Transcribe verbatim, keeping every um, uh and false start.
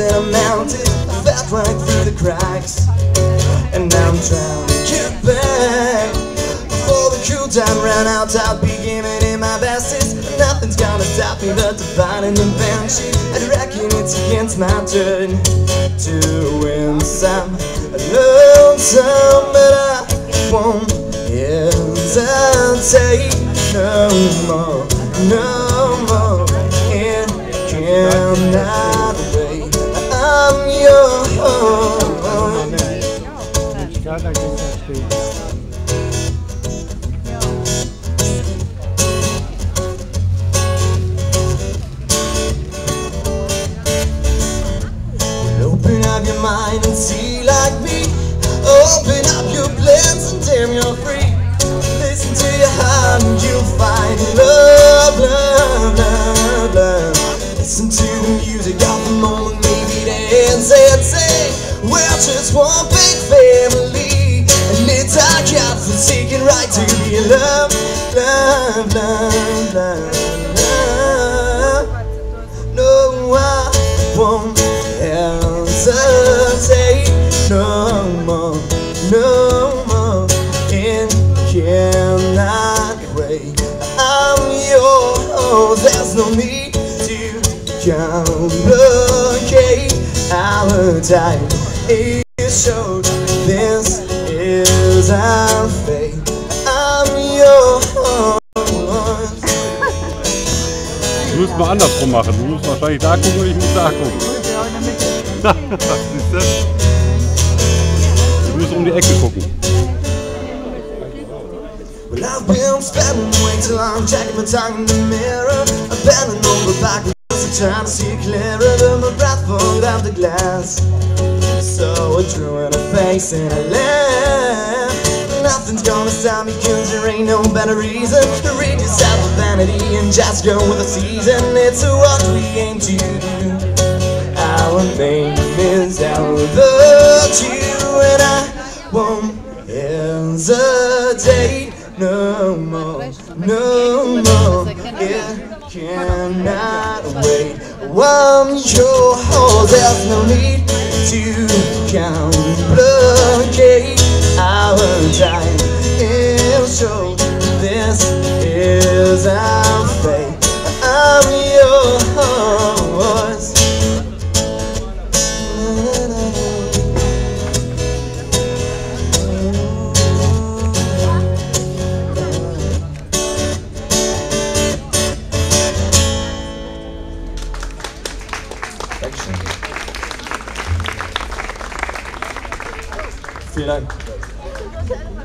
that I mounted, I fell right through the cracks, and now I'm drowning. Get back before the cool time ran out. I'll be giving in my bestest. Nothing's gonna stop me but divine intervention. I reckon it's against my turn to win some. I learn some, but I won't hesitate no more, no more. It cannot wait. I'm your own. Open up your mind and see like me. Open up your plans and damn you're free. Listen to your heart and you'll find love, love, love, love. Listen to the music of the moment, maybe dance and sing. We're just one big family, and it's our God-forsaken right to be loved, love, love, love, love. No, I won't hesitate no more, no more. It cannot wait. I'm yours. There's no need to complicate our time. It showed this is our fate. I'm yours. Du musst mal andersrum machen. Du musst wahrscheinlich da gucken und ich muss da gucken. Siehst du? Du musst um die Ecke gucken. Well, I've been spending way too long checking my tongue in the mirror. I'm bending over backwards and trying to see clearer, but my breath pulled out the glass. So I drew in a face and I left. Nothing's gonna stop me cause there ain't no better reason to rid yourself of vanity and just go with the season. It's what we aim to do. Our name is our virtue. And I won't hesitate no more, no more. It cannot wait. I'm your whole. There's no need to complicate our time. If so, this is our fate. I'm yours. Vielen Dank.